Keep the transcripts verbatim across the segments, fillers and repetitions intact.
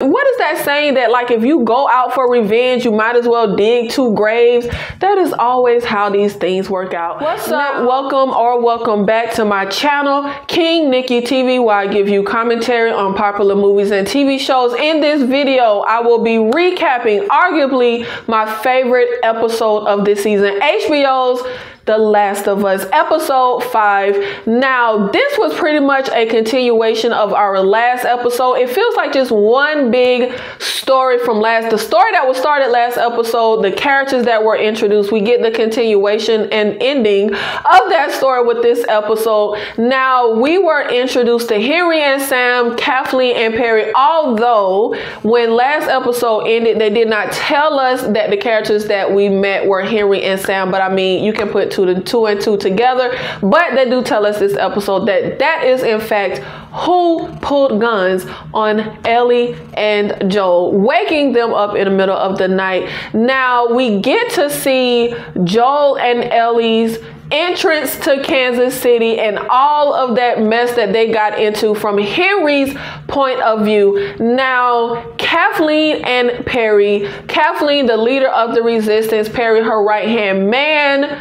What is that saying that like if you go out for revenge, you might as well dig two graves? That is always how these things work out. What's up? Welcome or welcome back to my channel, King Nikki T V, where I give you commentary on popular movies and T V shows. In this video, I will be recapping arguably my favorite episode of this season, H B O's The Last of Us, episode five. Now, this was pretty much a continuation of our last episode. It feels like just one big story from last, the story that was started last episode, the characters that were introduced, we get the continuation and ending of that story with this episode. Now, we were introduced to Henry and Sam, Kathleen and Perry, although when last episode ended, they did not tell us that the characters that we met were Henry and Sam, but I mean, you can put two and two and two together, but they do tell us this episode that that is in fact who pulled guns on Ellie and Joel, waking them up in the middle of the night. Now we get to see Joel and Ellie's entrance to Kansas City and all of that mess that they got into from Henry's point of view. Now, Kathleen and Perry, Kathleen, the leader of the resistance, Perry, her right-hand man.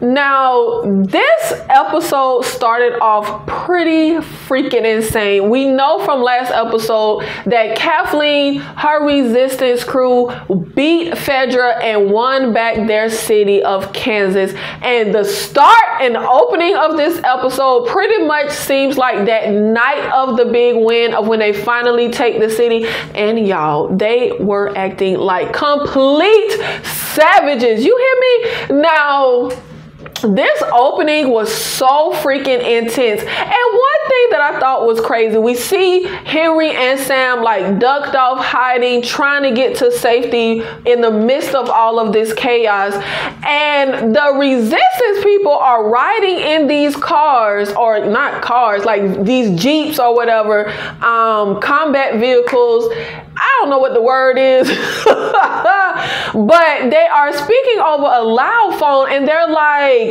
Now, this episode started off pretty freaking insane. We know from last episode that Kathleen, her resistance crew, beat Fedra and won back their city of Kansas. And the start and opening of this episode pretty much seems like that night of the big win of when they finally take the city. And y'all, they were acting like complete savages. You hear me? Now, this opening was so freaking intense. And one thing that I thought was crazy, we see Henry and Sam like ducked off, hiding, trying to get to safety in the midst of all of this chaos. And the resistance people are riding in these cars, or not cars, like these Jeeps or whatever, um, combat vehicles. I don't know what the word is, but they are speaking over a loud phone and they're like,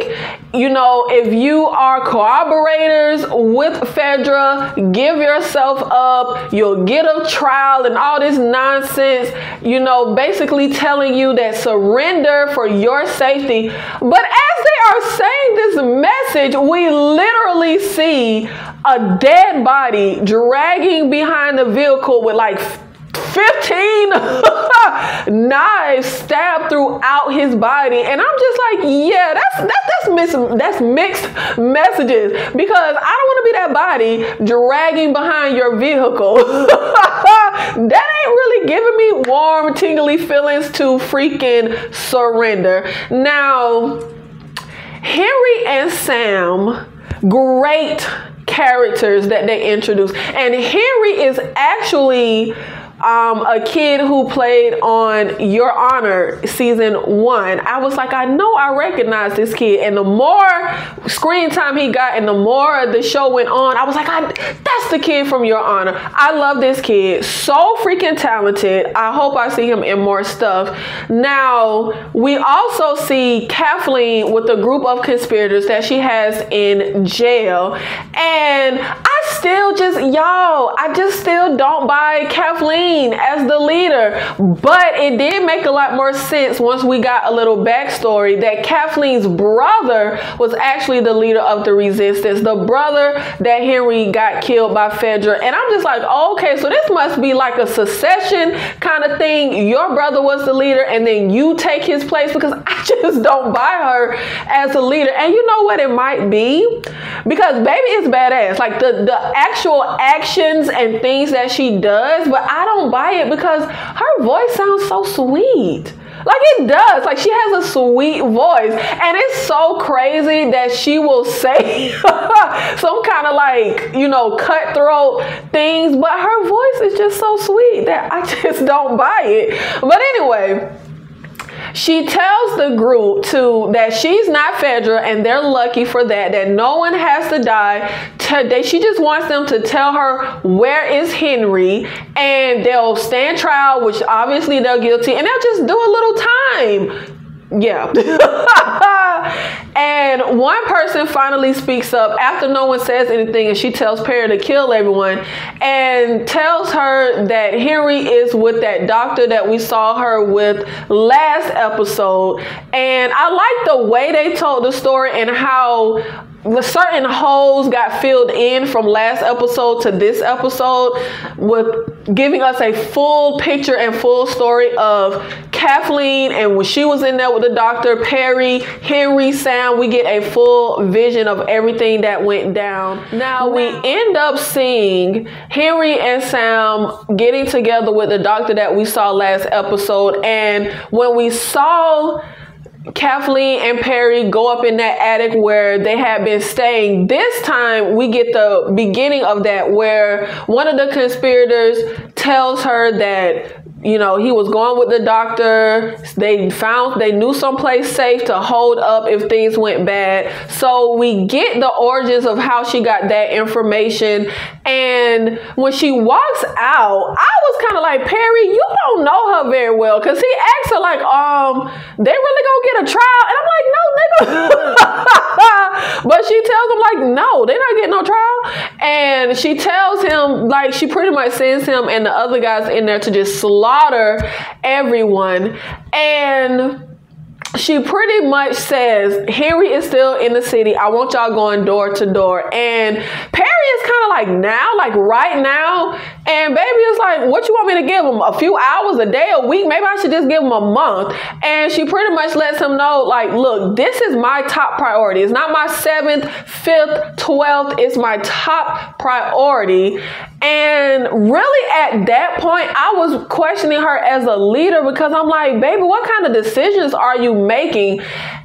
you know, if you are corroborators with Fedra, give yourself up, you'll get a trial and all this nonsense, you know, basically telling you that surrender for your safety. But as they are saying this message, we literally see a dead body dragging behind the vehicle with like fifteen knives stabbed throughout his body. And I'm just like, yeah, that's that's that's, mis that's mixed messages, because I don't want to be that body dragging behind your vehicle. That ain't really giving me warm, tingly feelings to freaking surrender. Now, Henry and Sam, great characters that they introduced. And Henry is actually Um, a kid who played on Your Honor season one. I was like, I know I recognize this kid. And the more screen time he got and the more the show went on, I was like, I, that's the kid from Your Honor. I love this kid. So freaking talented. I hope I see him in more stuff. Now, we also see Kathleen with a group of conspirators that she has in jail. And I still just, y'all, I just still don't buy Kathleen as the leader, but it did make a lot more sense once we got a little backstory that Kathleen's brother was actually the leader of the resistance, the brother that Henry got killed by Fedra. And I'm just like, okay, so this must be like a succession kind of thing. Your brother was the leader and then you take his place, because I just don't buy her as a leader. And you know what it might be? Because baby is badass, like the, the actual actions and things that she does, but I don't buy it because her voice sounds so sweet. Like it does. Like she has a sweet voice. And it's so crazy that she will say some kind of like, you know, cutthroat things, but her voice is just so sweet that I just don't buy it. But anyway, she tells the group to that she's not Fedra, and they're lucky for that, that no one has to die today. She just wants them to tell her where is Henry, and they'll stand trial, which obviously they're guilty, and they'll just do a little time. Yeah. And one person finally speaks up after no one says anything, and she tells Perry to kill everyone and tells her that Henry is with that doctor that we saw her with last episode. And I like the way they told the story and how the certain holes got filled in from last episode to this episode, with giving us a full picture and full story of Kathleen and when she was in there with the doctor, Perry, Henry, Sam. We get a full vision of everything that went down. Now we end up seeing Henry and Sam getting together with the doctor that we saw last episode, and when we saw Kathleen and Perry go up in that attic where they had been staying, this time we get the beginning of that, where one of the conspirators tells her that, you know, he was going with the doctor. They found, they knew someplace safe to hold up if things went bad. So we get the origins of how she got that information. And when she walks out, I was kind of like, Perry, you don't know her very well. Cause he asked her like, um, they really gonna get a trial? And I'm like, no, nigga. But she tells him like, no, they're not getting no trial. And she tells him, like, she pretty much sends him and the other guys in there to just slaughter everyone. And she pretty much says, Henry is still in the city. I want y'all going door to door. And Perry is kind of like, now, like right now. And baby is like, what you want me to give him? A few hours, a day, a week? Maybe I should just give him a month. And she pretty much lets him know, like, look, this is my top priority. It's not my seventh, fifth, twelfth. It's my top priority. And really at that point, I was questioning her as a leader, because I'm like, baby, what kind of decisions are you making?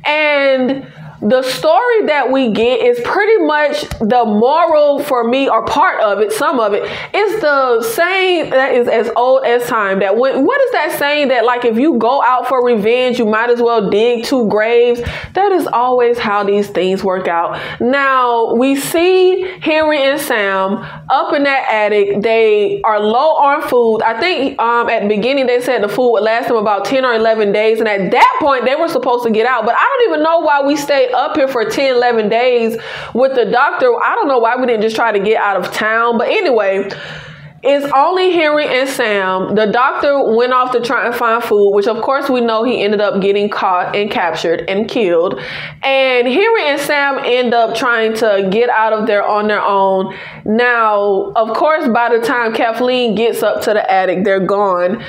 And the story that we get is pretty much the moral for me, or part of it, some of it. It's the saying that is as old as time. That when, what is that saying that, like, if you go out for revenge, you might as well dig two graves? That is always how these things work out. Now, we see Henry and Sam up in that attic. They are low on food. I think um, at the beginning they said the food would last them about ten or eleven days. And at that point, they were supposed to get out. But I don't even know why we stayed up here for ten, eleven days with the doctor. I don't know why we didn't just try to get out of town. But anyway, it's only Henry and Sam. The doctor went off to try and find food, which of course we know he ended up getting caught and captured and killed. And Henry and Sam end up trying to get out of there on their own. Now, of course, by the time Kathleen gets up to the attic, they're gone.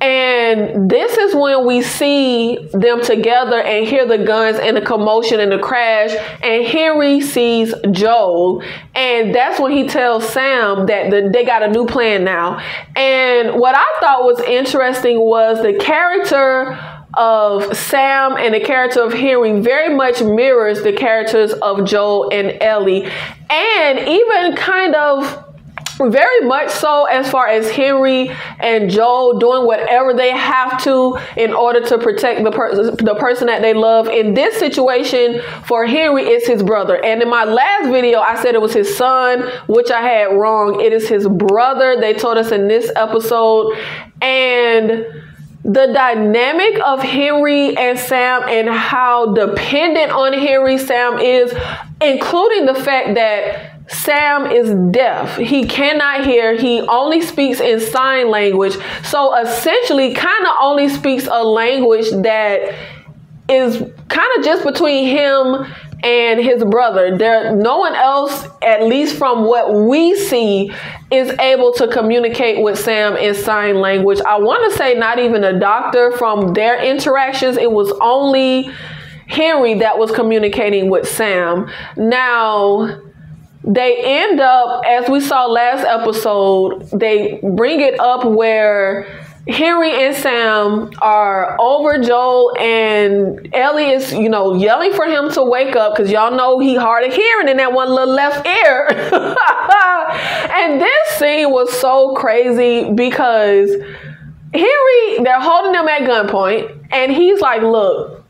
And this is when we see them together and hear the guns and the commotion and the crash. And Henry sees Joel. And that's when he tells Sam that the, they got a new plan now. And what I thought was interesting was the character of Sam and the character of Henry very much mirrors the characters of Joel and Ellie. And even kind of very much so as far as Henry and Joel doing whatever they have to in order to protect the, per the person that they love. In this situation, for Henry, it's his brother. And in my last video, I said it was his son, which I had wrong. It is his brother, they told us in this episode. And the dynamic of Henry and Sam and how dependent on Henry Sam is, including the fact that Sam is deaf. He cannot hear. He only speaks in sign language. So essentially kind of only speaks a language that is kind of just between him and his brother. There, no one else, at least from what we see, is able to communicate with Sam in sign language. I want to say not even a doctor. From their interactions, it was only Henry that was communicating with Sam. Now, they end up, as we saw last episode, they bring it up where Henry and Sam are over Joel, and Ellie is, you know, yelling for him to wake up, because y'all know he hard of hearing in that one little left ear. And this scene was so crazy because Henry, they're holding them at gunpoint, and he's like, look,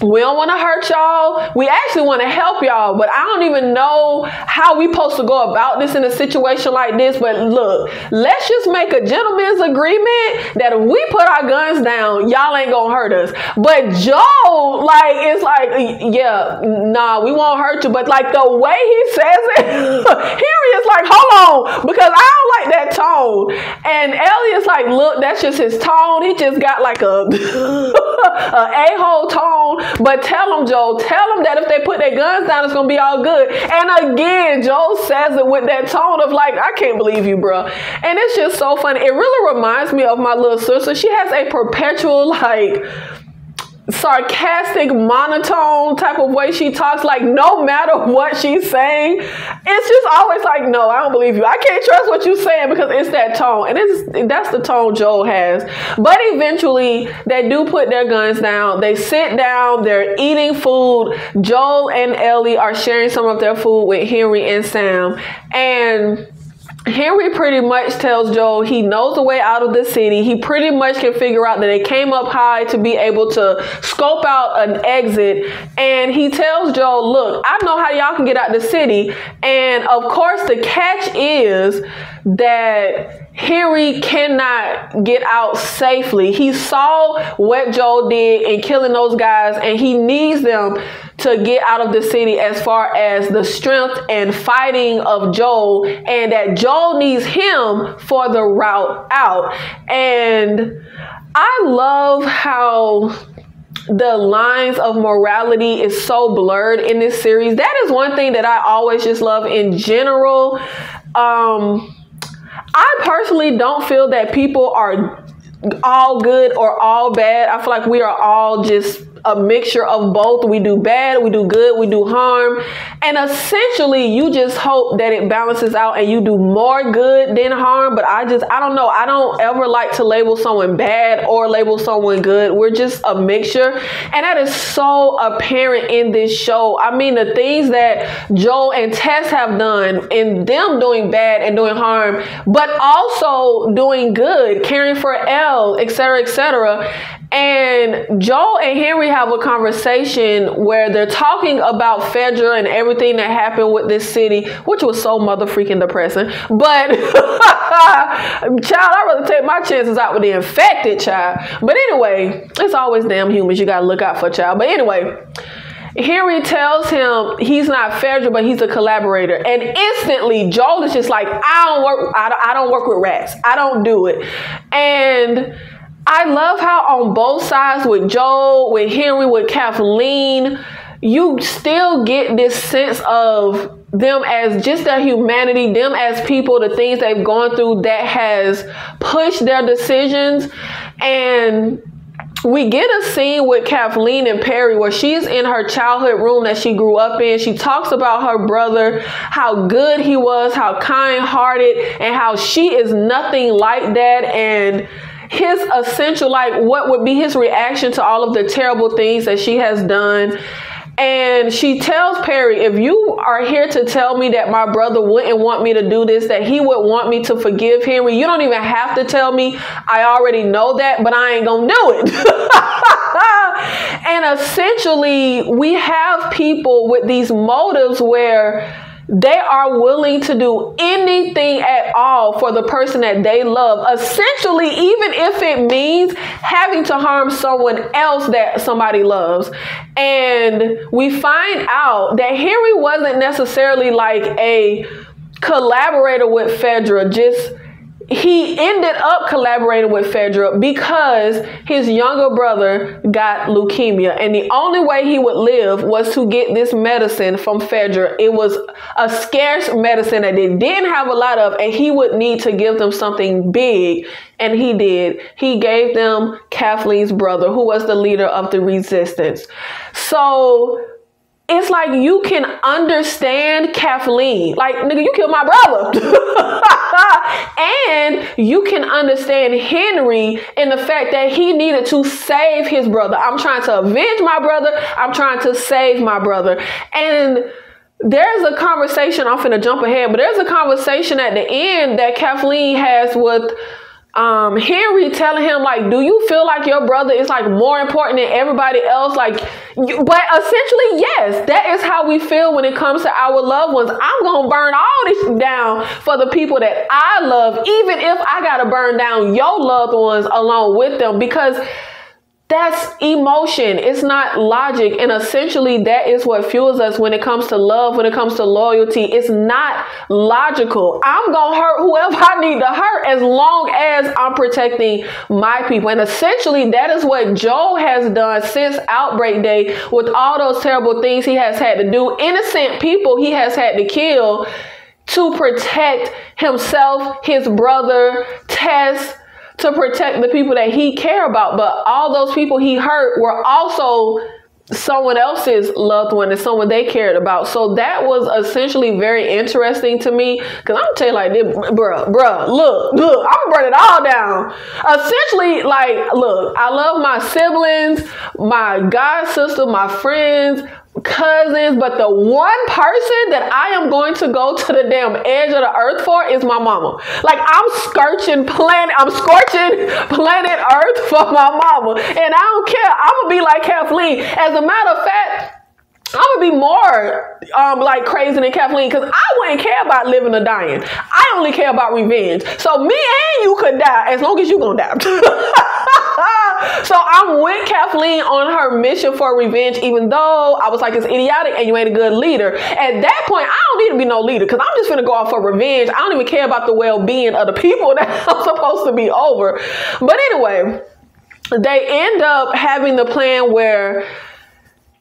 we don't want to hurt y'all. We actually want to help y'all, but I don't even know how we supposed to go about this in a situation like this. But look, let's just make a gentleman's agreement that if we put our guns down, y'all ain't gonna hurt us. But Joel, like, it's like, yeah, nah, we won't hurt you. But like the way he says it, Harry is like, hold on, because I don't like that tone. And Elliot's like, look, that's just his tone. He just got like a a a-hole tone. But tell him, Joel, tell him that if they put their guns down, it's gonna be all good. And again, Joel says it with that tone of like, I can't believe you, bro. And it's just so funny. It really reminds me of my little sister. She has a perpetual like sarcastic monotone type of way she talks, like no matter what she's saying, it's just always like, no, I don't believe you, I can't trust what you're saying, because it's that tone. And it's that's the tone Joel has. But eventually they do put their guns down, they sit down, they're eating food. Joel and Ellie are sharing some of their food with Henry and Sam, and Henry pretty much tells Joel he knows the way out of the city. He pretty much can figure out that they came up high to be able to scope out an exit. And he tells Joel, look, I know how y'all can get out the city. And of course, the catch is that Henry cannot get out safely. He saw what Joel did in killing those guys, and he needs them to get out of the city as far as the strength and fighting of Joel, and that Joel needs him for the route out. And I love how the lines of morality is so blurred in this series. That is one thing that I always just love in general. Um, I personally don't feel that people are all good or all bad. I feel like we are all just a mixture of both. We do bad, we do good, we do harm. And essentially, you just hope that it balances out and you do more good than harm. But I just, I don't know. I don't ever like to label someone bad or label someone good. We're just a mixture. And that is so apparent in this show. I mean, the things that Joel and Tess have done, in them doing bad and doing harm, but also doing good, caring for Elle, et cetera, et cetera. And Joel and Henry have a conversation where they're talking about Fedra and everything that happened with this city, which was so mother freaking depressing. But child, I'd rather take my chances out with the infected, child. But anyway, it's always damn humans you gotta look out for, child. But anyway, Henry tells him he's not Fedra, but he's a collaborator. And instantly, Joel is just like, I don't work, I don't, I don't work with rats. I don't do it. And I love how on both sides, with Joel, with Henry, with Kathleen, you still get this sense of them as just their humanity, them as people, the things they've gone through that has pushed their decisions. And we get a scene with Kathleen and Perry where she's in her childhood room that she grew up in. She talks about her brother, how good he was, how kind-hearted, and how she is nothing like that. And his essential, like, what would be his reaction to all of the terrible things that she has done. And she tells Perry, if you are here to tell me that my brother wouldn't want me to do this, that he would want me to forgive Henry, you don't even have to tell me. I already know that, but I ain't gonna do it. And essentially, we have people with these motives where they are willing to do anything at all for the person that they love, essentially, even if it means having to harm someone else that somebody loves. And we find out that Henry wasn't necessarily like a collaborator with Fedra, just he ended up collaborating with Fedra because his younger brother got leukemia, and the only way he would live was to get this medicine from Fedra. It was a scarce medicine that they didn't have a lot of, and he would need to give them something big, and he did. He gave them Kathleen's brother, who was the leader of the resistance. So it's like, you can understand Kathleen. Like, nigga, you killed my brother. And you can understand Henry in the fact that he needed to save his brother. I'm trying to avenge my brother. I'm trying to save my brother. And there's a conversation, I'm finna jump ahead, but there's a conversation at the end that Kathleen has with um, Henry telling him, like, do you feel like your brother is, like, more important than everybody else? Like, you, but essentially, yes, that is how we feel when it comes to our loved ones. I'm going to burn all this down for the people that I love, even if I got to burn down your loved ones along with them, because that's emotion. It's not logic. And essentially, that is what fuels us when it comes to love, when it comes to loyalty. It's not logical. I'm going to hurt whoever I need to hurt as long as I'm protecting my people. And essentially, that is what Joel has done since Outbreak Day with all those terrible things he has had to do. Innocent people he has had to kill to protect himself, his brother, Tess, to protect the people that he care about. But all those people he hurt were also someone else's loved one and someone they cared about. So that was essentially very interesting to me, because I'm gonna tell you like this, bruh, bruh, look, look, I'm gonna burn it all down. Essentially, like, look, I love my siblings, my god sister, my friends, cousins, but the one person that I am going to go to the damn edge of the earth for is my mama. Like, I'm scorching planet, I'm scorching planet Earth for my mama, and I don't care. I'm gonna be like Kathleen. As a matter of fact, I'm gonna be more um, like crazy than Kathleen, because I wouldn't care about living or dying. I only care about revenge. So me and you could die as long as you gonna die. So I'm with Kathleen on her mission for revenge, even though I was like, it's idiotic and you ain't a good leader. At that point, I don't need to be no leader, because I'm just going to go out for revenge. I don't even care about the well-being of the people that I'm supposed to be over. But anyway, they end up having the plan where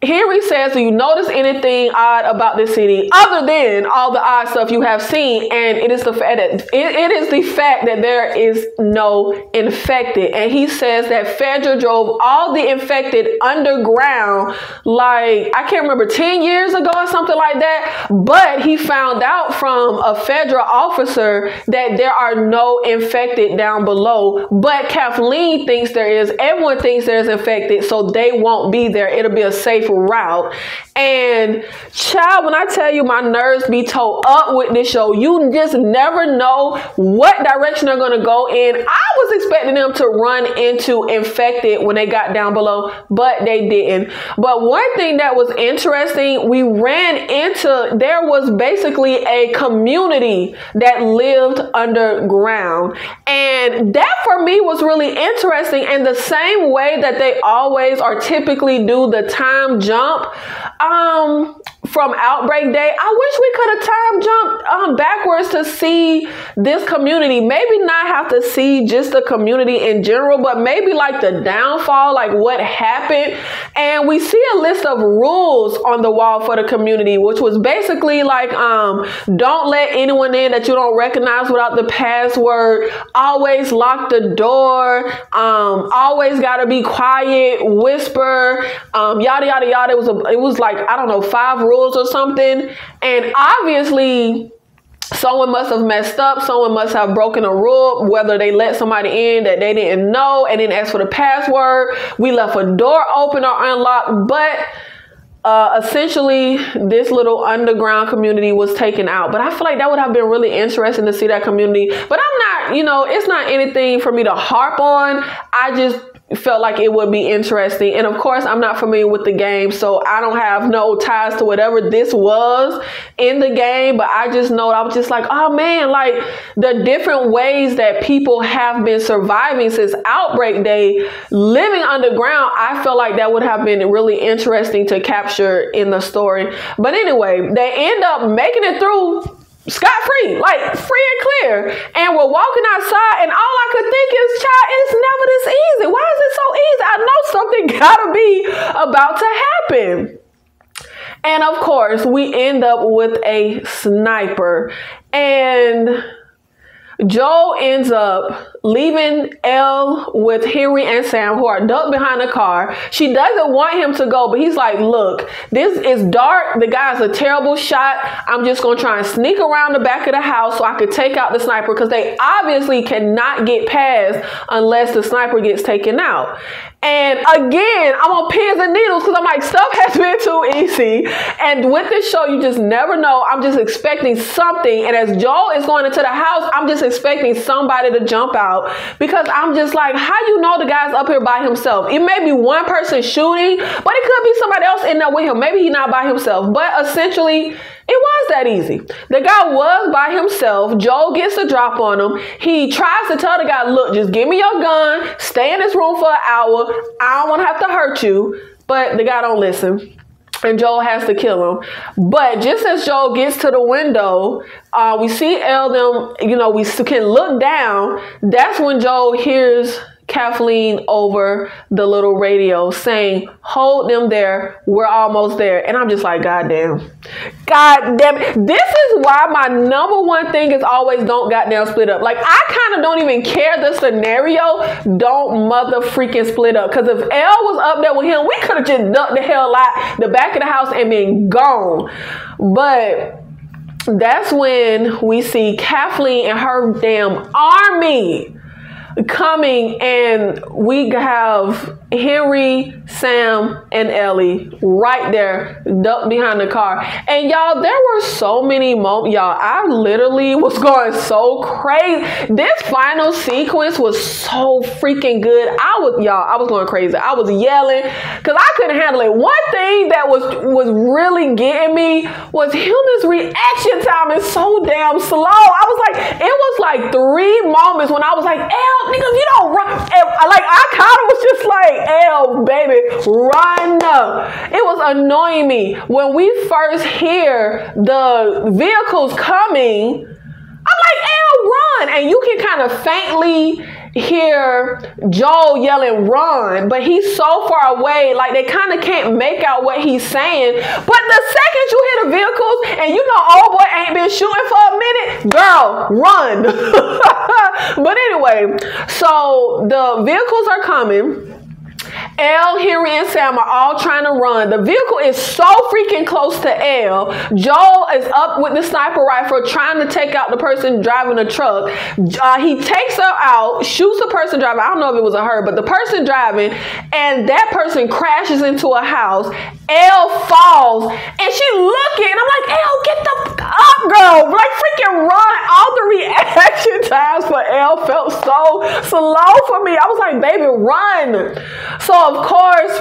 Henry says, do you notice anything odd about this city other than all the odd stuff you have seen? And it is the fact that it, it is the fact that there is no infected. And he says that Fedra drove all the infected underground, like, I can't remember, ten years ago or something like that. But he found out from a Fedra officer that there are no infected down below. But Kathleen thinks there is. Everyone thinks there's infected, so they won't be there. It'll be a safe route. And child, when I tell you my nerves be towed up with this show, you just never know what direction they're gonna go in. I was expecting them to run into infected when they got down below, but they didn't. But one thing that was interesting, we ran into, there was basically a community that lived underground, and that for me was really interesting. And the same way that they always or typically do the time jump um from Outbreak Day, I wish we could have time jumped um, backwards to see this community. Maybe not have to see just the community in general, but maybe like the downfall, like what happened. And we see a list of rules on the wall for the community, which was basically like, um, don't let anyone in that you don't recognize without the password. Always lock the door. Um, always gotta be quiet, whisper, um, yada, yada, yada. It was, a, it was like, I don't know, five rules. rules or something. And obviously someone must have messed up. Someone must have broken a rule, whether they let somebody in that they didn't know and then asked for the password. We left a door open or unlocked, but Uh, essentially this little underground community was taken out. But I feel like that would have been really interesting to see that community. But I'm not, you know, it's not anything for me to harp on. I just felt like it would be interesting. And of course, I'm not familiar with the game, so I don't have no ties to whatever this was in the game. But I just know, I was just like, oh man, like the different ways that people have been surviving since Outbreak Day, living underground, I felt like that would have been really interesting to capture in the story. But anyway, they end up making it through scot-free, like free and clear, and we're walking outside, and all I could think is, child, it's never this easy. Why is it so easy? I know something gotta be about to happen. And of course, we end up with a sniper, and Joel ends up leaving Elle with Henry and Sam, who are ducked behind the car. She doesn't want him to go, but he's like, look, this is dark. The guy's a terrible shot. I'm just going to try and sneak around the back of the house so I could take out the sniper, because they obviously cannot get past unless the sniper gets taken out. And again, I'm on pins and needles, because I'm like, stuff has been too easy. And with this show, you just never know. I'm just expecting something. And as Joel is going into the house, I'm just expecting somebody to jump out. about, because I'm just like, how you know the guy's up here by himself? It may be one person shooting, but it could be somebody else in there with him. Maybe he's not by himself, but essentially, it was that easy. The guy was by himself. Joel gets a drop on him. He tries to tell the guy, look, just give me your gun. Stay in this room for an hour. I don't want to have to hurt you. But the guy don't listen. And Joel has to kill him. But just as Joel gets to the window, uh, we see Eldon, you know, we can look down. That's when Joel hears Kathleen over the little radio saying, hold them there, we're almost there. And I'm just like, God damn. God damn it. This is why my number one thing is always don't goddamn split up. Like, I kind of don't even care the scenario. Don't mother freaking split up. Because if L was up there with him, we could have just ducked the hell out the back of the house and been gone. But that's when we see Kathleen and her damn army coming, and we have Henry, Sam, and Ellie right there ducked behind the car. And y'all, there were so many moments. Y'all, I literally was going so crazy. This final sequence was so freaking good. I was, y'all, I was going crazy. I was yelling because I couldn't handle it. One thing that was, was really getting me was Human's reaction time is so damn slow. I was like, it was like three moments when I was like, L, nigga, you don't run. And, like, I kind of was just like, L, baby, run up. It was annoying me. When we first hear the vehicles coming, I'm like, L, run. And you can kind of faintly hear Joel yelling, run, but he's so far away, like they kind of can't make out what he's saying. But the second you hear the vehicles and you know old boy ain't been shooting for a minute, girl, run. But anyway, so the vehicles are coming. L, Henry, and Sam are all trying to run. The vehicle is so freaking close to L. Joel is up with the sniper rifle trying to take out the person driving the truck. Uh, he takes her out, shoots the person driving. I don't know if it was a her, but the person driving, and that person crashes into a house. L falls, and she looking, and I'm like, L, get the fuck up, girl. Like, freaking run. All the reaction times for L felt so slow for me. I was like, baby, run. So, of course,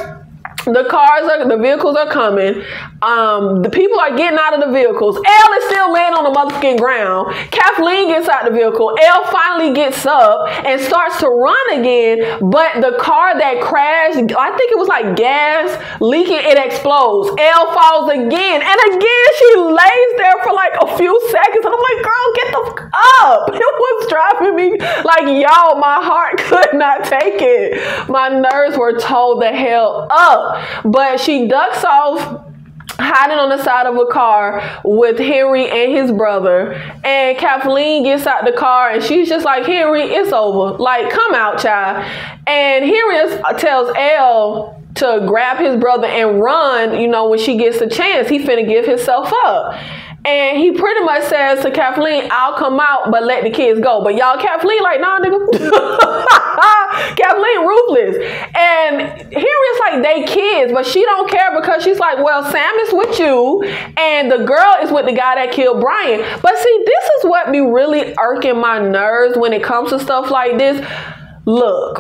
the cars are, the vehicles are coming. Um, the people are getting out of the vehicles. Elle is still laying on the motherfucking ground. Kathleen gets out the vehicle. Elle finally gets up and starts to run again. But the car that crashed, I think it was like gas leaking, it explodes. Elle falls again. And again, she lays there for like a few seconds. And I'm like, girl, get the fuck up. It was driving me like, y'all, my heart could not take it. My nerves were told the hell up. But she ducks off, hiding on the side of a car with Henry and his brother. And Kathleen gets out the car and she's just like, Henry, it's over. Like, come out, child. And Henry is, tells Elle to grab his brother and run, you know, when she gets the chance. He finna give himself up. And he pretty much says to Kathleen, I'll come out, but let the kids go. But y'all, Kathleen like, nah, nigga. Kathleen ruthless. And Henry's like, they kids, but she don't care because she's like, well, Sam is with you, and the girl is with the guy that killed Brian. But see, this is what be really irking my nerves when it comes to stuff like this. Look,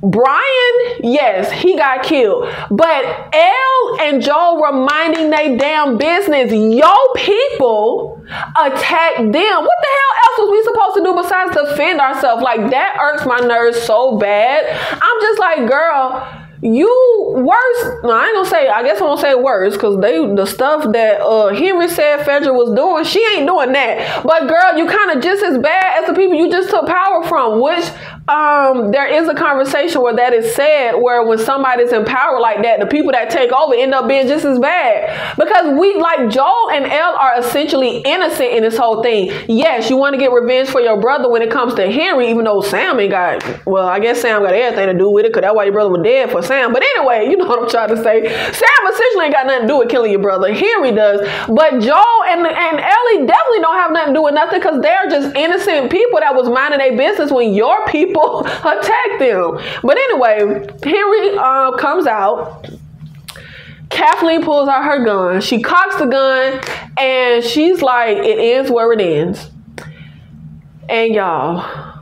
Brian, yes, he got killed. But Elle and Joel were minding they damn business. Yo, people attack them. What the hell else was we supposed to do besides defend ourselves? Like, that irks my nerves so bad. I'm just like, girl, you worse. No, I ain't gonna say, I guess I won't say worse, because they the stuff that uh Henry said Fedra was doing, she ain't doing that. But girl, you kind of just as bad as the people you just took power from, which um there is a conversation where that is said, where when somebody's in power like that, the people that take over end up being just as bad. Because we, like, Joel and Elle are essentially innocent in this whole thing. Yes, you want to get revenge for your brother when it comes to Henry, even though Sam ain't got, well, I guess Sam got everything to do with it, because that's why your brother was dead for Sam. But anyway, you know what I'm trying to say. Sam essentially ain't got nothing to do with killing your brother. Henry does. But Joel and, and Ellie definitely don't have nothing to do with nothing, because they're just innocent people that was minding their business when your people attacked them. But anyway, Henry uh, comes out. Kathleen pulls out her gun. She cocks the gun and she's like, it ends where it ends. And y'all,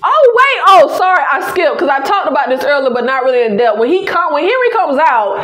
Oh, wait. Oh, sorry. I skipped because I talked about this earlier, but not really in depth. When he come, when Henry comes out,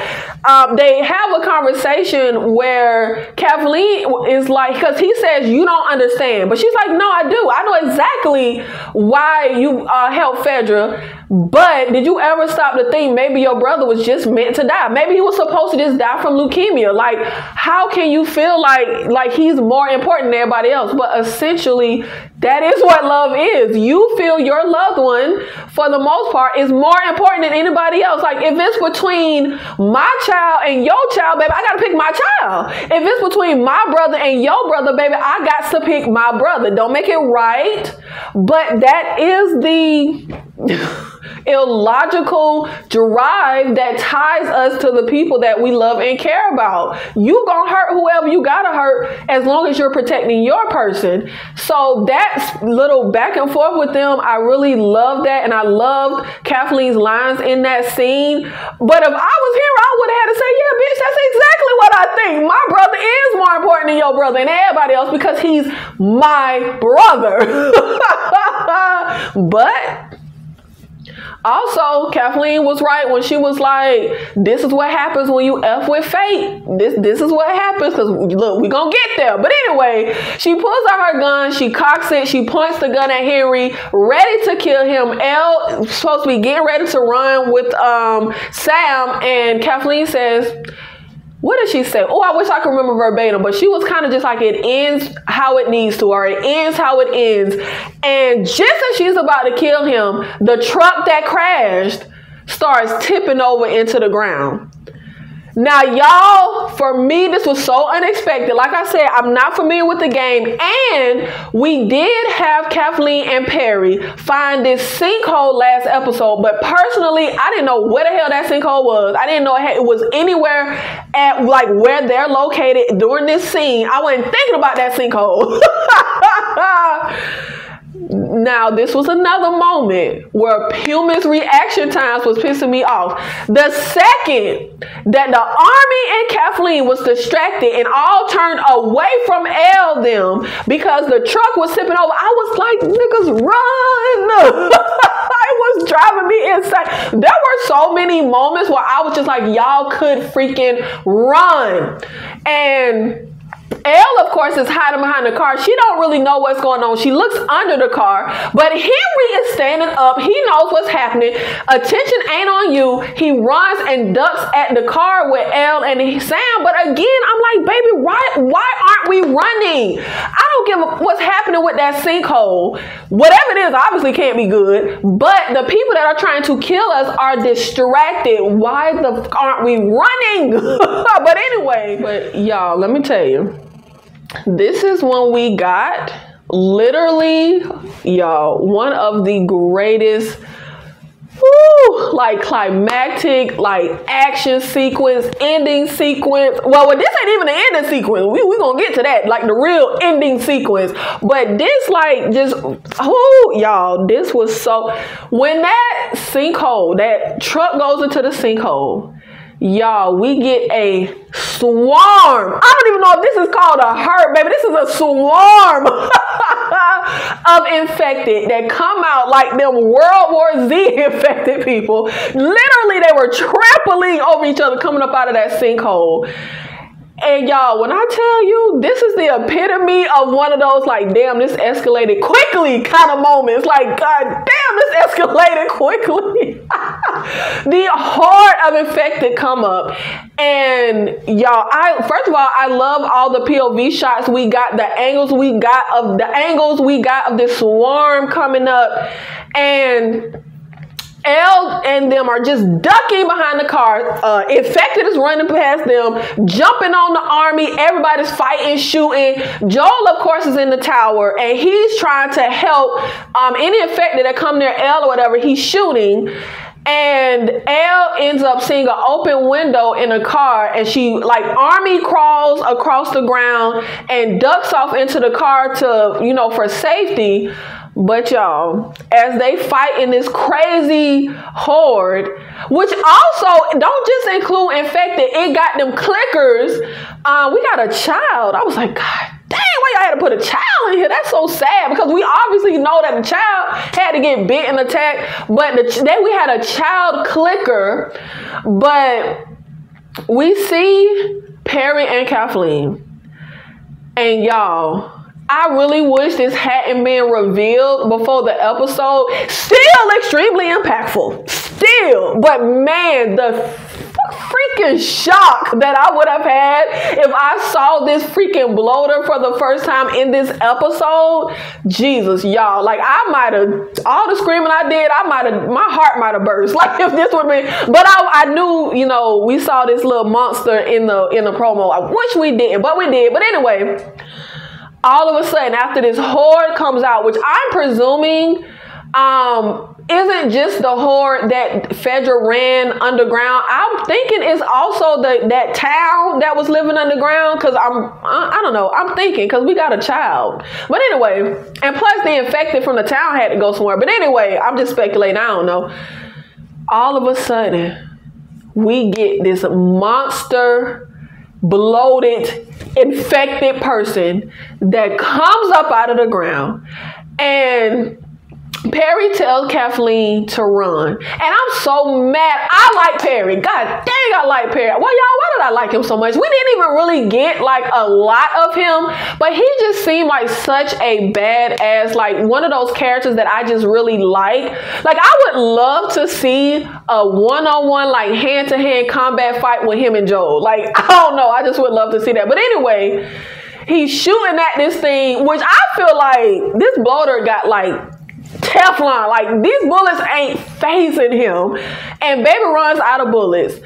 um, they have a conversation where Kathleen is like, because he says, you don't understand. But she's like, no, I do. I know exactly why you uh, helped Fedra. But did you ever stop to think maybe your brother was just meant to die? Maybe he was supposed to just die from leukemia. Like, how can you feel like like he's more important than everybody else? But essentially, that is what love is. You feel your loved one, for the most part, is more important than anybody else. Like, if it's between my child and your child, baby, I got to pick my child. If it's between my brother and your brother, baby, I got to pick my brother. Don't make it right. But that is the... illogical drive that ties us to the people that we love and care about. You gonna hurt whoever you gotta hurt as long as you're protecting your person. So that little back and forth with them, I really love that, and I loved Kathleen's lines in that scene. But if I was here, I would have had to say, yeah, bitch, that's exactly what I think. My brother is more important than your brother and everybody else because he's my brother. But also, Kathleen was right when she was like, this is what happens when you F with fate. This this is what happens, because, look, we're going to get there. But anyway, she pulls out her gun. She cocks it. She points the gun at Henry, ready to kill him. Elle supposed to be getting ready to run with um, Sam, and Kathleen says... what did she say? Oh, I wish I could remember verbatim, but she was kind of just like, it ends how it needs to, or it ends how it ends. And just as she's about to kill him, the truck that crashed starts tipping over into the ground. Now, y'all, for me, this was so unexpected. Like I said, I'm not familiar with the game. And we did have Kathleen and Perry find this sinkhole last episode. But personally, I didn't know where the hell that sinkhole was. I didn't know it was anywhere at, like, where they're located during this scene. I wasn't thinking about that sinkhole. Now, this was another moment where Puma's reaction times was pissing me off. The second that the army and Kathleen was distracted and all turned away from Elle them because the truck was tipping over, I was like, niggas, run. It was driving me insane. There were so many moments where I was just like, y'all could freaking run. And... Elle, of course, is hiding behind the car. She don't really know what's going on. She looks under the car, but Henry is standing up. He knows what's happening. Attention ain't on you. He runs and ducks at the car with Elle and Sam. But again, I'm like, baby, why, why aren't we running? I don't give a what's happening with that sinkhole. Whatever it is, obviously can't be good. But the people that are trying to kill us are distracted. Why the fuck aren't we running? But anyway, but y'all, let me tell you. This is when we got literally, y'all, one of the greatest, woo, like climactic, like action sequence, ending sequence. Well, well, this ain't even the ending sequence. We we gonna get to that, like the real ending sequence. But this, like, just, whoo, y'all, this was so. When that sinkhole, that truck goes into the sinkhole. Y'all, we get a swarm. I don't even know if this is called a herd, baby. This is a swarm of infected that come out like them World War Z infected people. Literally, they were trampling over each other coming up out of that sinkhole. And y'all, when I tell you, this is the epitome of one of those, like, damn, this escalated quickly kind of moments. Like, god damn, this escalated quickly. The horde of infected come up. And y'all, I first of all, I love all the P O V shots we got, the angles we got of the angles we got of this swarm coming up. And Elle and them are just ducking behind the car. Uh, infected is running past them, jumping on the army. Everybody's fighting, shooting. Joel, of course, is in the tower, and he's trying to help um, any infected that come near Elle or whatever. He's shooting. And Elle ends up seeing an open window in a car, and she, like, army crawls across the ground and ducks off into the car to, you know, for safety. But y'all, as they fight in this crazy horde, which also don't just include infected, it got them clickers. Uh, we got a child. I was like, God dang, why y'all had to put a child in here? That's so sad, because we obviously know that the child had to get bit and attacked. But the, then we had a child clicker. But we see Perry and Kathleen, and y'all, I really wish this hadn't been revealed before the episode. Still extremely impactful. Still. But man, the freaking shock that I would have had if I saw this freaking bloater for the first time in this episode. Jesus, y'all. Like, I might have, all the screaming I did, I might have, my heart might have burst. Like, if this would have been, but I, I knew, you know, we saw this little monster in the, in the promo. I wish we didn't, but we did. But anyway, all of a sudden, after this horde comes out, which I'm presuming um, isn't just the horde that Fedra ran underground. I'm thinking it's also the, that town that was living underground, because I'm, I, I don't know, I'm thinking, because we got a child. But anyway, and plus the infected from the town had to go somewhere. But anyway, I'm just speculating, I don't know. All of a sudden, we get this monster, bloated, infected person that comes up out of the ground, and Perry tells Kathleen to run. And I'm so mad. I like Perry. God dang, I like Perry. Well, y'all, why did I like him so much? We didn't even really get like a lot of him, but he just seemed like such a badass, like one of those characters that I just really like. Like, I would love to see a one-on-one, like hand-to-hand combat fight with him and Joel. Like, I don't know. I just would love to see that. But anyway, he's shooting at this thing, which I feel like this bloater got like Teflon, like these bullets ain't phasing him, and baby runs out of bullets.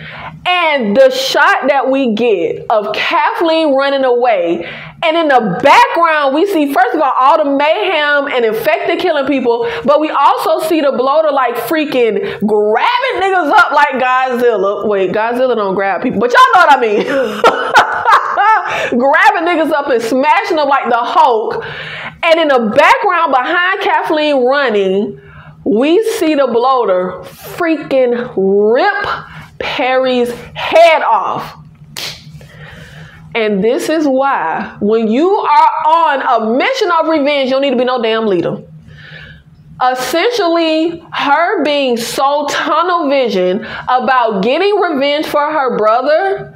And the shot that we get of Kathleen running away, and in the background we see, first of all, all the mayhem and infected killing people, but we also see the bloater like freaking grabbing niggas up like Godzilla. Wait, Godzilla don't grab people, but y'all know what I mean. Grabbing niggas up and smashing them like the Hulk. And in the background behind Kathleen running, we see the bloater freaking rip Perry's head off. And this is why when you are on a mission of revenge, you don't need to be no damn leader. Essentially, her being so tunnel vision about getting revenge for her brother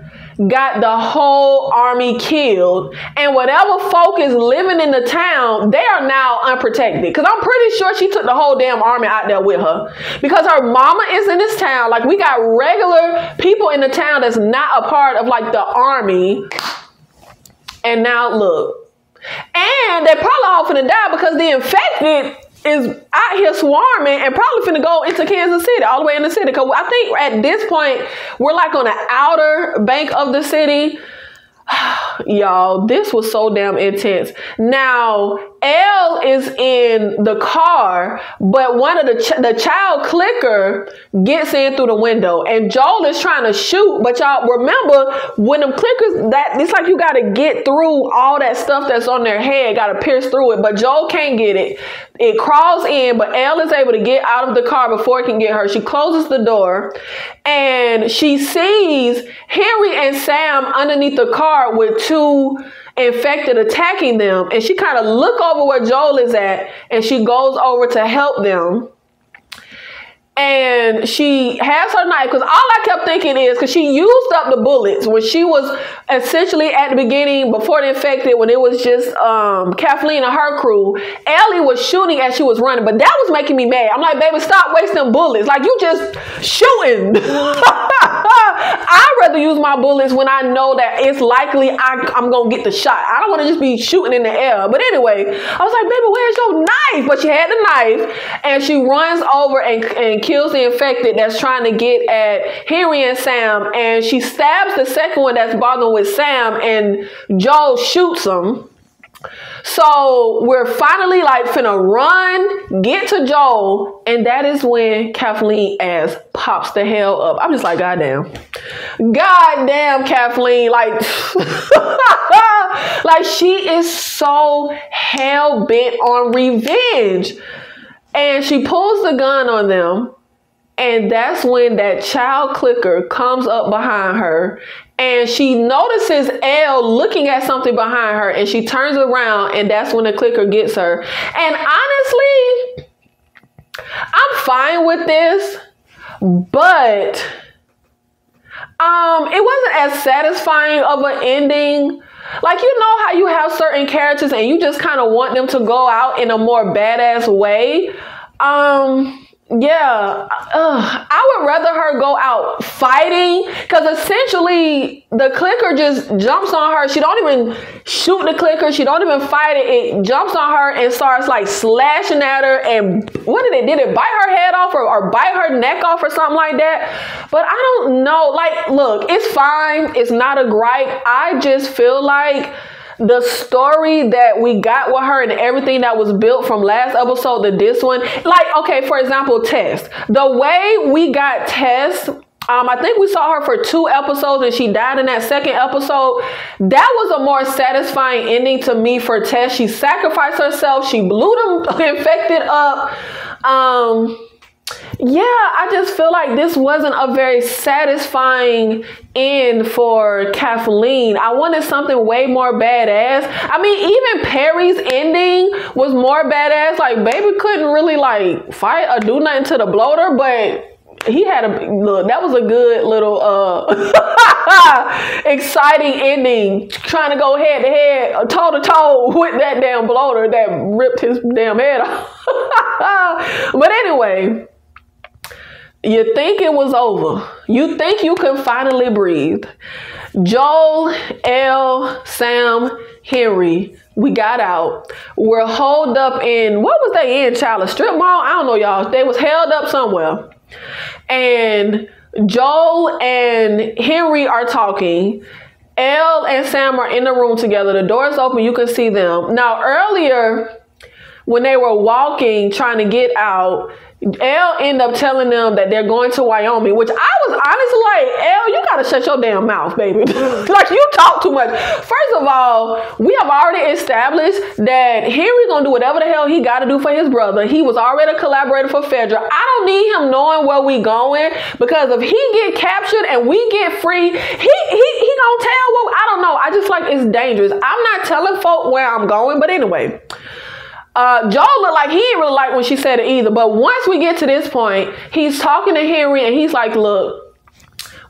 got the whole army killed, and whatever folk is living in the town, they are now unprotected, because I'm pretty sure she took the whole damn army out there with her, because her mama is in this town. Like, we got regular people in the town that's not a part of like the army, and now look, and they're probably all finna die because the infected is out here swarming and probably finna go into Kansas City, all the way in the city. Cause I think at this point, we're like on the outer bank of the city. Y'all, this was so damn intense. Now, Elle is in the car, but one of the, ch the child clicker gets in through the window, and Joel is trying to shoot. But y'all remember when them clickers, that it's like you got to get through all that stuff that's on their head, got to pierce through it. But Joel can't get it. It crawls in, but Elle is able to get out of the car before it can get her. She closes the door, and she sees Henry and Sam underneath the car with two infected attacking them, and she kind of look over where Joel is at, and she goes over to help them, and she has her knife, because all I kept thinking is, because she used up the bullets when she was essentially at the beginning before the infected, when it was just um, Kathleen and her crew. Ellie was shooting as she was running, but that was making me mad. I'm like, baby, stop wasting bullets, like you just shooting. I'd rather use my bullets when I know that it's likely I, I'm going to get the shot. I don't want to just be shooting in the air. But anyway, I was like, baby, where's your knife? But she had the knife, and she runs over and, and kills the infected that's trying to get at Henry and Sam. And she stabs the second one that's bothering with Sam, and Joel shoots him. So we're finally like finna run, get to Joel, and that is when Kathleen ass pops the hell up. I'm just like, goddamn, goddamn, Kathleen, like, like she is so hell bent on revenge, and she pulls the gun on them, and that's when that child clicker comes up behind her. And she notices Elle looking at something behind her, and she turns around, and that's when the clicker gets her. And honestly, I'm fine with this, but um, it wasn't as satisfying of an ending. Like, you know how you have certain characters and you just kind of want them to go out in a more badass way? Um... Yeah, Ugh. I would rather her go out fighting, because essentially the clicker just jumps on her. She don't even shoot the clicker. She don't even fight it. It jumps on her and starts like slashing at her. And what did it, did it bite her head off or, or bite her neck off or something like that? But I don't know. Like, look, it's fine. It's not a gripe. I just feel like the story that we got with her and everything that was built from last episode to this one, like, okay, for example, Tess. The way we got Tess, um, I think we saw her for two episodes and she died in that second episode. That was a more satisfying ending to me for Tess. She sacrificed herself. She blew them infected up. Um... Yeah, I just feel like this wasn't a very satisfying end for Kathleen. I wanted something way more badass. I mean, even Perry's ending was more badass. Like, baby couldn't really like fight or do nothing to the bloater, but he had a look. That was a good little uh exciting ending, trying to go head to head, toe to toe with that damn bloater that ripped his damn head off. But anyway, you think it was over. You think you can finally breathe. Joel, Elle, Sam, Henry, we got out. We're holed up in, what was they in, child? A strip mall? I don't know, y'all. They was held up somewhere. And Joel and Henry are talking. Elle and Sam are in the room together. The door's open. You can see them. Now, earlier, when they were walking, trying to get out, Elle ended up telling them that they're going to Wyoming, which I was honestly like, Elle, you got to shut your damn mouth, baby. Like, you talk too much. First of all, we have already established that Henry's going to do whatever the hell he got to do for his brother. He was already a collaborator for Fedra. I don't need him knowing where we going, because if he get captured and we get free, he, he, he going to tell what, I don't know. I just like, it's dangerous. I'm not telling folk where I'm going, but anyway. Uh, Joel looked like he didn't really like when she said it either. But once we get to this point, he's talking to Henry and he's like, look,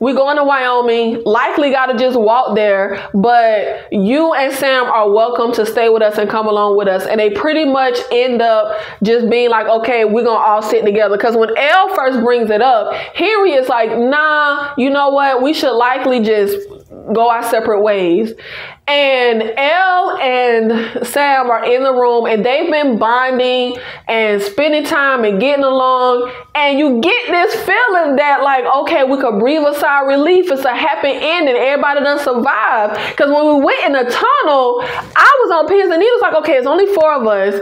we're going to Wyoming, likely got to just walk there, but you and Sam are welcome to stay with us and come along with us. And they pretty much end up just being like, okay, we're going to all sit together. Because when Elle first brings it up, Henry is like, nah, you know what? We should likely just go our separate ways. And Elle and Sam are in the room and they've been bonding and spending time and getting along. And you get this feeling that like, okay, we could breathe a sigh of relief. It's a happy ending. Everybody done survived. Because when we went in the tunnel, I was on pins and needles like, okay, it's only four of us.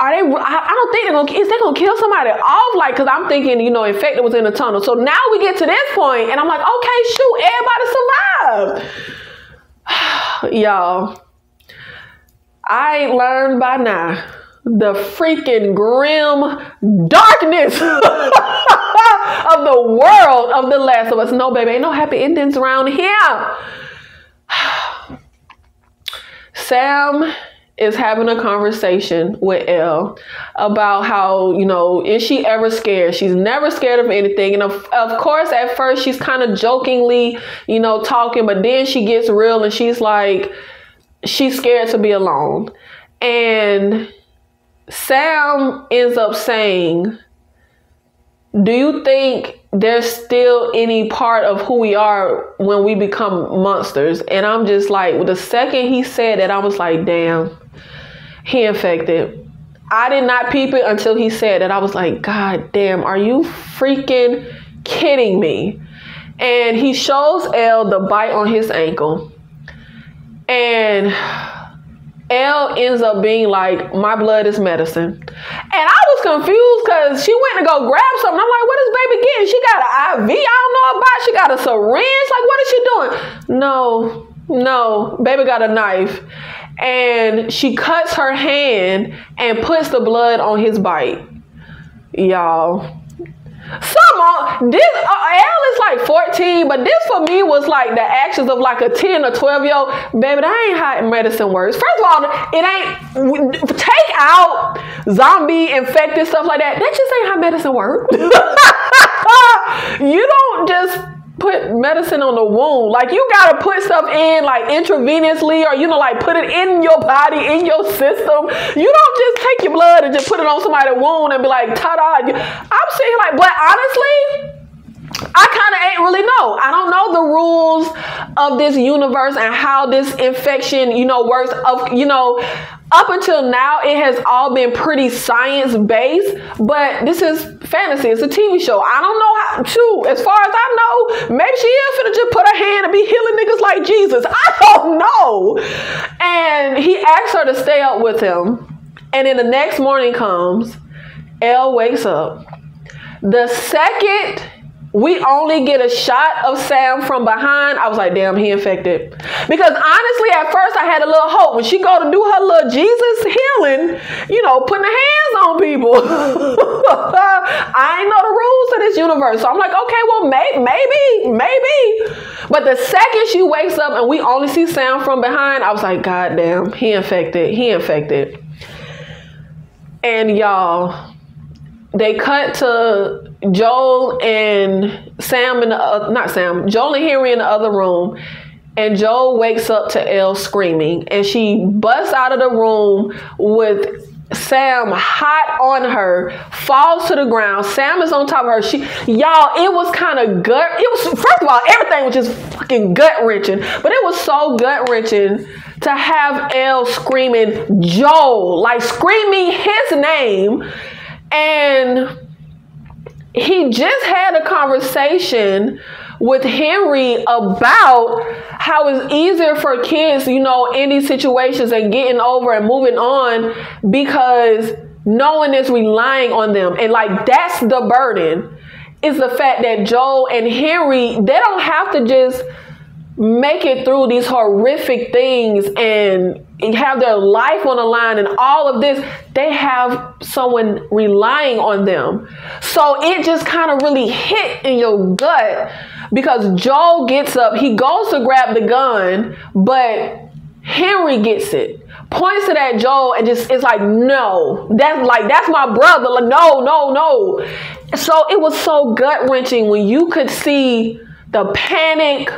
Are they, I don't think they're gonna, is they gonna kill somebody off? Like, cause I'm thinking, you know, infected was in the tunnel. So now we get to this point and I'm like, okay, shoot, everybody survived. Y'all, I learned by now the freaking grim darkness of the world of The Last of Us. No, baby, ain't no happy endings around here. Sam is having a conversation with Elle about how, you know, is she ever scared? She's never scared of anything. And of, of course, at first, she's kind of jokingly, you know, talking, but then she gets real and she's like, she's scared to be alone. And Sam ends up saying, do you think there's still any part of who we are when we become monsters? And I'm just like, well, the second he said that, I was like, damn, he infected. I did not peep it until he said that. I was like, God damn, are you freaking kidding me? And he shows Elle the bite on his ankle. And Elle ends up being like, my blood is medicine. And I was confused because she went to go grab something. I'm like, what is baby getting? She got an I V I don't know about. She got a syringe. Like, what is she doing? No, no. Baby got a knife. And she cuts her hand and puts the blood on his bite. Y'all. Some on this uh, Elle is like fourteen, but this for me was like the actions of like a ten or twelve year old. Baby, that ain't how medicine works. First of all, it ain't take out zombie infected stuff like that. That just ain't how medicine works. You don't just put medicine on the wound. Like, you gotta put stuff in like intravenously, or you know, like put it in your body, in your system. You don't just take your blood and just put it on somebody's wound and be like, ta-da. I'm saying, like, but honestly, I kind of ain't really know. I don't know the rules of this universe and how this infection, you know, works. Of, you know, up until now, it has all been pretty science-based, but this is fantasy. It's a T V show. I don't know how to, as far as I know, maybe she is finna just put her hand and be healing niggas like Jesus. I don't know. And he asks her to stay up with him. And then the next morning comes, Elle wakes up. The second we only get a shot of Sam from behind, I was like, damn, he infected. Because honestly, at first I had a little hope. When she go to do her little Jesus healing, you know, putting the hands on people. I ain't know the rules of this universe. So I'm like, okay, well, may- maybe, maybe. But the second she wakes up and we only see Sam from behind, I was like, God damn, he infected, he infected. And y'all, they cut to Joel and Sam in the uh, not Sam, Joel and Henry in the other room, and Joel wakes up to Elle screaming, and she busts out of the room with Sam hot on her, falls to the ground. Sam is on top of her. She, y'all, it was kind of gut. It was, first of all, everything was just fucking gut wrenching, but it was so gut wrenching to have Elle screaming Joel, like screaming his name. And he just had a conversation with Henry about how it's easier for kids, you know, in these situations and getting over and moving on because no one is relying on them. And like, that's the burden, is the fact that Joel and Henry, they don't have to just make it through these horrific things and have their life on the line and all of this. They have someone relying on them. So it just kind of really hit in your gut because Joel gets up, he goes to grab the gun, but Henry gets it, points it at Joel, and just, it's like, no, that's like, that's my brother. Like, no, no, no. So it was so gut wrenching when you could see the panic,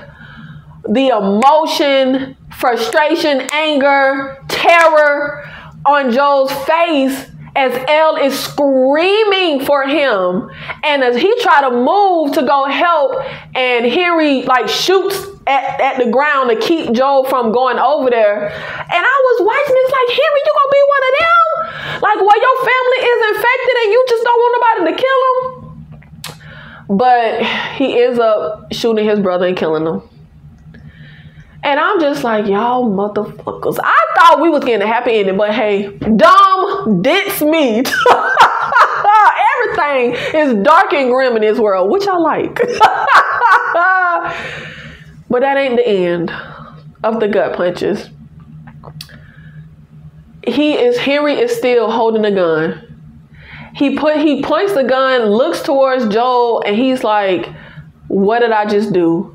the emotion, frustration, anger, terror on Joel's face as Elle is screaming for him. And as he try to move to go help, and Henry like shoots at, at the ground to keep Joel from going over there. And I was watching this like, Henry, you gonna be one of them? Like, well, your family is infected and you just don't want nobody to kill him. But he ends up shooting his brother and killing him. And I'm just like, y'all motherfuckers. I thought we was getting a happy ending, but hey, dumb ditz me. Everything is dark and grim in this world, which I like. But that ain't the end of the gut punches. He is, Henry is still holding the gun. He put, he points the gun, looks towards Joel, and he's like, what did I just do?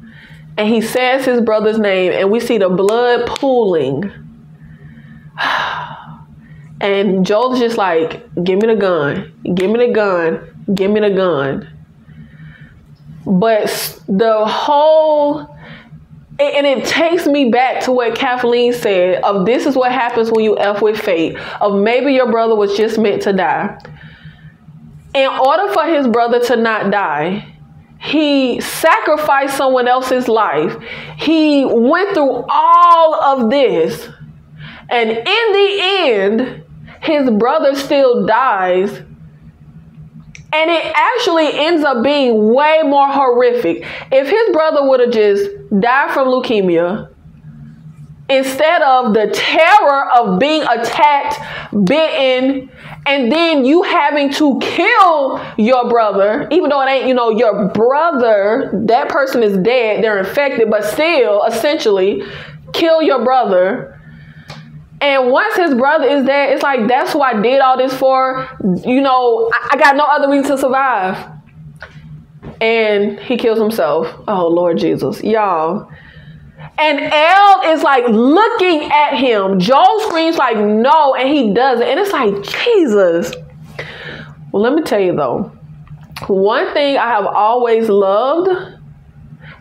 And he says his brother's name, and we see the blood pooling. And Joel's just like, give me the gun, give me the gun, give me the gun. But the whole, and it takes me back to what Kathleen said, of this is what happens when you F with fate, of maybe your brother was just meant to die. In order for his brother to not die, he sacrificed someone else's life. He went through all of this. And in the end, his brother still dies. And it actually ends up being way more horrific. If his brother would have just died from leukemia, instead of the terror of being attacked, bitten, and then you having to kill your brother, even though it ain't, you know, your brother, that person is dead, they're infected, but still, essentially, kill your brother. And once his brother is dead, it's like, that's who I did all this for. You know, I, I got no other reason to survive. And he kills himself. Oh, Lord Jesus, y'all. And Elle is like looking at him. Joel screams like, no, and he doesn't. And it's like, Jesus. Well, let me tell you though, one thing I have always loved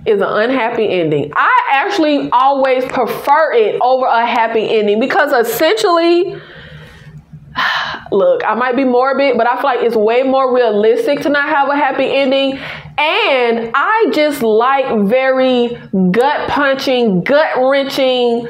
is an unhappy ending. I actually always prefer it over a happy ending because essentially, look, I might be morbid, but I feel like it's way more realistic to not have a happy ending. And I just like very gut-punching, gut-wrenching,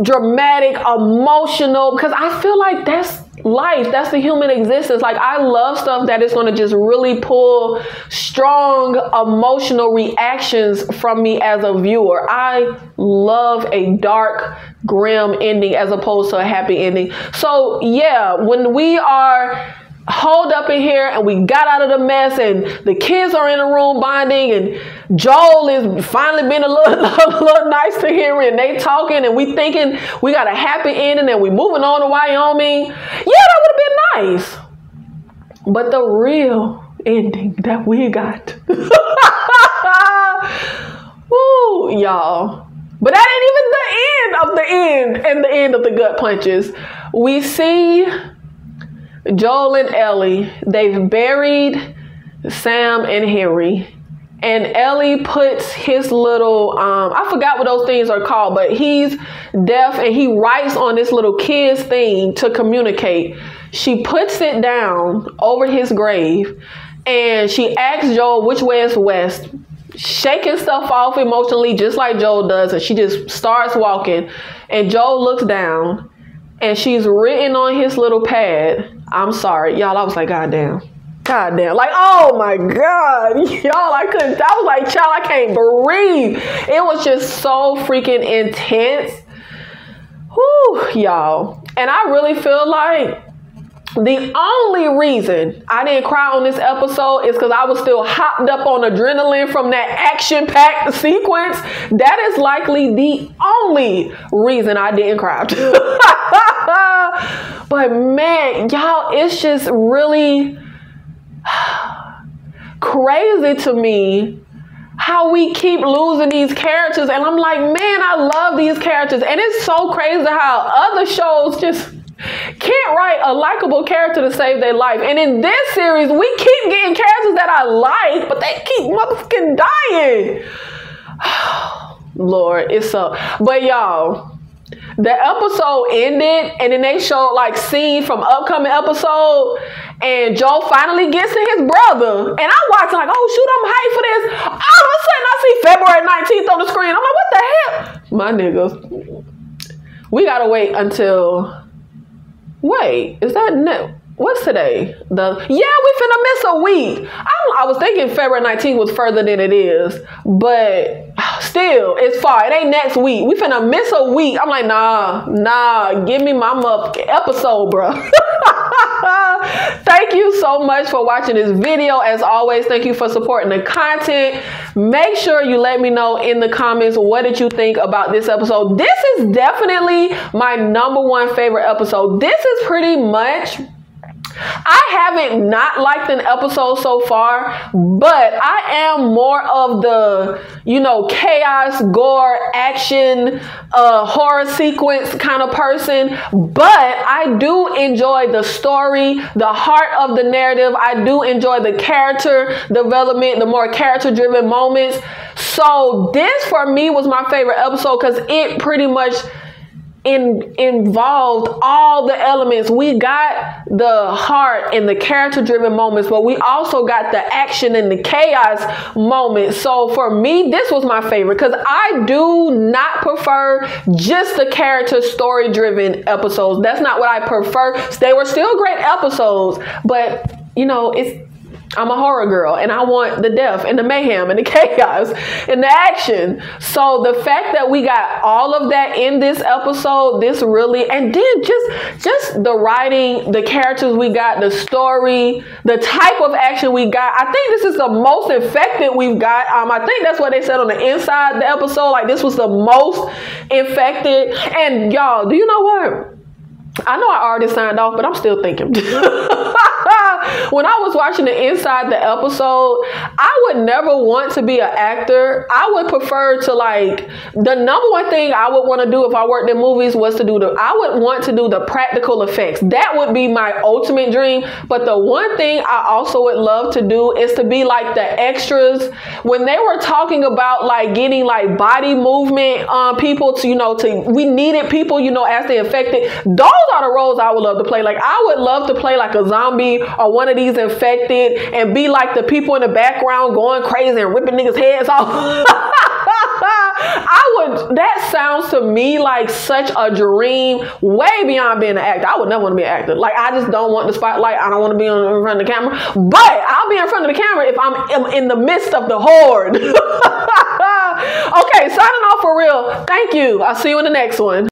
dramatic, emotional, because I feel like that's life. That's the human existence. Like, I love stuff that is going to just really pull strong emotional reactions from me as a viewer. I love a dark, grim ending as opposed to a happy ending. So yeah, when we are holed up in here and we got out of the mess and the kids are in the room bonding and Joel is finally being a little, a little nice to him and they talking and we thinking we got a happy ending and we moving on to Wyoming. Yeah, that would have been nice. But the real ending that we got. Woo, y'all. But that ain't even the end of the end and the end of the gut punches. We see Joel and Ellie, they've buried Sam and Henry, and Ellie puts his little, um, I forgot what those things are called, but he's deaf and he writes on this little kid's thing to communicate. She puts it down over his grave and she asks Joel which way is west, shaking stuff off emotionally just like Joel does, and she just starts walking and Joel looks down and she's written on his little pad, I'm sorry, y'all. I was like, God damn. God damn. Like, oh my God. Y'all, I couldn't. I was like, child, I can't breathe. It was just so freaking intense. Whew, y'all. And I really feel like the only reason I didn't cry on this episode is because I was still hopped up on adrenaline from that action-packed sequence. That is likely the only reason I didn't cry. But man, y'all, it's just really crazy to me how we keep losing these characters. And I'm like, man, I love these characters. And it's so crazy how other shows just can't write a likable character to save their life. And in this series, we keep getting characters that I like, but they keep motherfucking dying. Lord, it's up. But y'all, the episode ended and then they showed like scene from upcoming episode and Joel finally gets to his brother. And I watched like, oh shoot, I'm hyped for this. All of a sudden I see February nineteenth on the screen. I'm like, what the hell? My niggas, we gotta wait until... Wait, is that no? What's today? The yeah, we finna miss a week. I, I was thinking February nineteenth was further than it is, but still, it's far. It ain't next week. We finna miss a week. I'm like, nah, nah. Give me my motherfucking episode, bro. Thank you so much for watching this video. As always, thank you for supporting the content. Make sure you let me know in the comments, what did you think about this episode? This is definitely my number one favorite episode. This is pretty much... I haven't not liked an episode so far, but I am more of the, you know, chaos, gore, action, uh, horror sequence kind of person. But I do enjoy the story, the heart of the narrative. I do enjoy the character development, the more character-driven moments. So this for me was my favorite episode because it pretty much... In, involved all the elements. We got the heart and the character driven moments, but we also got the action and the chaos moments. So for me, this was my favorite because I do not prefer just the character story driven episodes. That's not what I prefer. They were still great episodes, but you know, it's I'm a horror girl and I want the death and the mayhem and the chaos and the action. So the fact that we got all of that in this episode, this really, and then just, just the writing, the characters we got, the story, the type of action we got. I think this is the most infected we've got. Um, I think that's what they said on the inside the episode. Like, this was the most infected. And y'all, do you know what? I know I already signed off, but I'm still thinking. When I was watching the inside the episode, I would never want to be an actor. I would prefer to, like, the number one thing I would want to do if I worked in movies was to do the, I would want to do the practical effects. That would be my ultimate dream. But the one thing I also would love to do is to be like the extras. When they were talking about like getting like body movement um, people to, you know, to, we needed people, you know, as they affected. Those are the roles I would love to play. Like, I would love to play like a zombie or one of these infected and be like the people in the background going crazy and ripping niggas' heads off. I would, that sounds to me like such a dream, way beyond being an actor. I would never want to be an actor. Like, I just don't want the spotlight. I don't want to be on, in front of the camera, but I'll be in front of the camera if I'm in, in the midst of the horde. Okay, signing off for real. Thank you. I'll see you in the next one.